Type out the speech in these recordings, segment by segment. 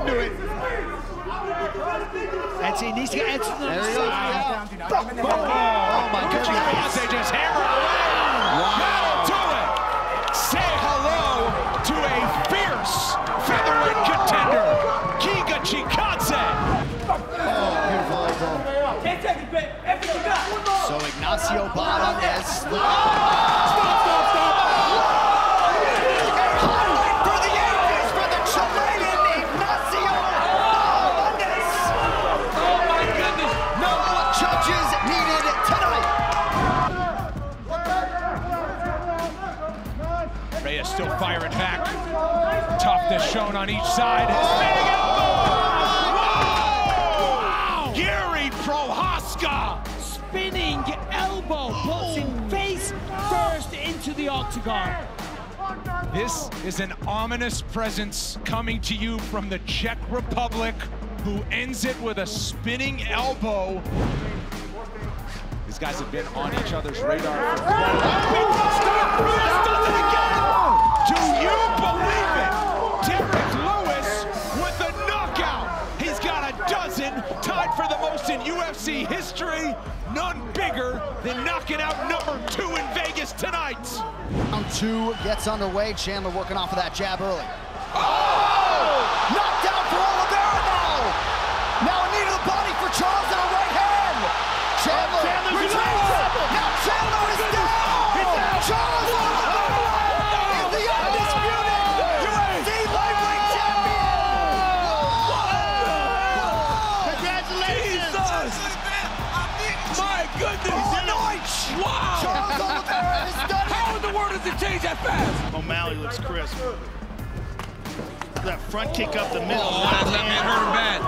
into it. That's he needs to get to the side. Oh my goodness. They just hammer away. Wow. That'll do it. Say hello to a fierce featherweight contender, Giga Chikadze. Oh, beautiful elbow. Can't take it, babe. Everything you got. So Ignacio Bada has Stop. Still firing back. Toughness shown on each side. Spinning elbow! Wow! Gary Prochaska! Spinning elbow, puts him face first into the octagon. This is an ominous presence coming to you from the Czech Republic, who ends it with a spinning elbow. These guys have been on each other's radar. Do you believe it? Derek Lewis with a knockout. He's got a dozen, tied for the most in UFC history. None bigger than knocking out #2 in Vegas tonight. Round two gets underway. Chandler working off of that jab early. Oh! Knocked down for Oliveira now. Now a knee to the body for Charles and a right hand. Chandler retains it. Now Chandler is down. Charles Oliveira. Wow! Charles Oliveira has done it! How in the world does it change that fast? O'Malley looks crisp. That front kick up the middle. Oh, that man hurt him bad.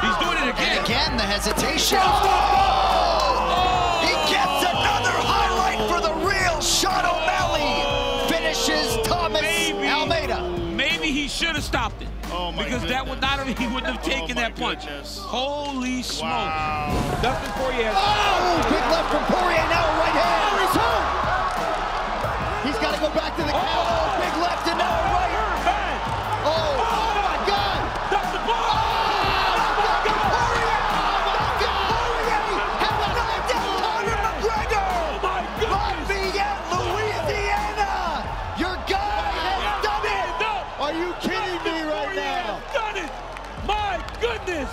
He's doing it again. And again, the hesitation. Oh! He gets another highlight for the real Sean O'Malley. Finishes Thomas Almeida. Maybe he should have stopped it. Oh my goodness. That would not have, he wouldn't have taken that punch. Goodness. Holy smoke. Wow. Dustin Poirier. Oh, big left from Poirier, now a right hand. Oh, he's home. He's got to go back to the count. Oh, big left and now a right hand. Oh, oh my God. Dustin Poirier. Poirier has knocked down Conor McGregor. Oh my goodness. Lafayette, Louisiana. Your guy has done it. Are you kidding me? Goodness.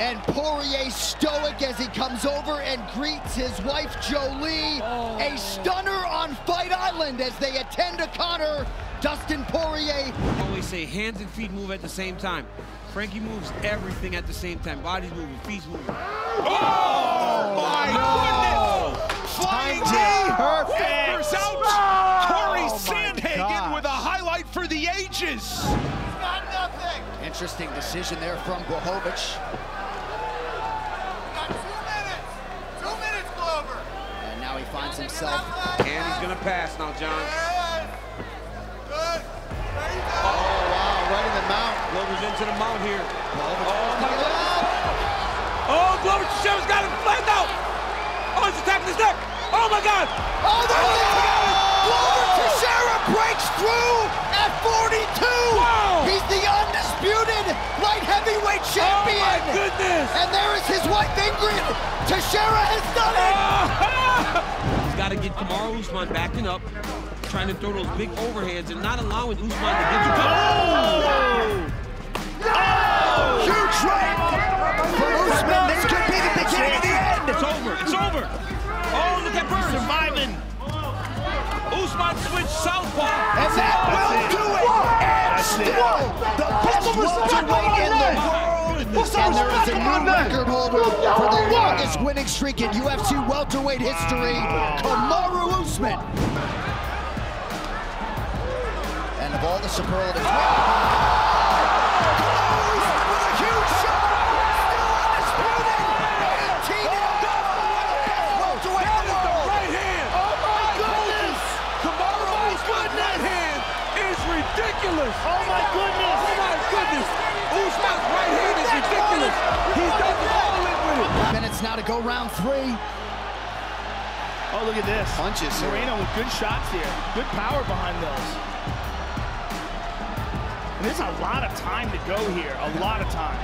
And Poirier stoic as he comes over and greets his wife Jolie. Oh. A stunner on Fight Island as they attend to Conor. Dustin Poirier. I always say hands and feet move at the same time. Frankie moves everything at the same time. Body's moving, feet's moving. Oh my goodness! Flying knee. Perfect. Out. Corey Sandhagen with a highlight for the ages. Interesting decision there from Bohovich. Got 2 minutes. 2 minutes, Glover. And now he finds himself. And he's going to pass now, John. Good. There you go. Oh, wow. Right in the mount. Glover's into the mount here. Oh, Glover Teixeira's got him flattened out. Oh, he's attacking his neck. Oh, my God. Oh, there's Glover Teixeira breaks through at 42. Wow. He's the undisputed light heavyweight champion. Oh, my goodness. And there is his wife, Ingrid. Teixeira has done it. He's got to get Kamaru Usman backing up, trying to throw those big overhands and not allowing Usman to get to Oh! Huge right for Usman. This could be the beginning of the end. It's over. It's over. Oh, look at Burns. Surviving. Usman switched southpaw. And that will do it. And still, the best welterweight in the world. And there is a new record holder for the longest winning streak in UFC welterweight history, Kamaru Usman. And of all the superlatives, Kamaru Usman with a huge shot. Still undisputed. 18-0. Ridiculous. Oh my goodness. Oh my goodness. Usman's right hand is ridiculous. He's done all in with it. Minutes now to go round 3. Oh, look at this. Punches. Moreno with good shots here. Good power behind those. There's a lot of time to go here, a lot of time.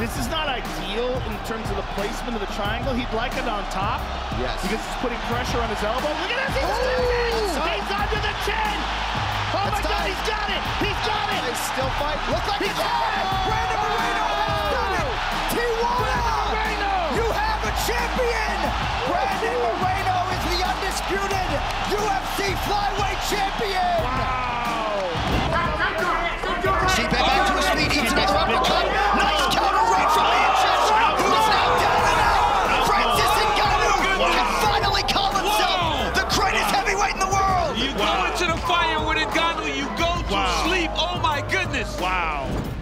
This is not ideal in terms of the placement of the triangle. He'd like it on top. Yes. Because it's putting pressure on his elbow. Look at this, he's still in! He's under the chin! Oh my God, he's got it! He's got it! They still fight. Looks like he's got it! Brandon Moreno has done it! Tijuana! Moreno! You have a champion! Brandon Moreno is the undisputed UFC flyweight champion! Wow! She's back to his feet, eats another uppercut. Nice counter right from Manchester, who is now down and out. Francis Ngannou can finally call himself the greatest heavyweight in the world. You go into the fire with Ngannou, you go to sleep. Oh my goodness. Wow.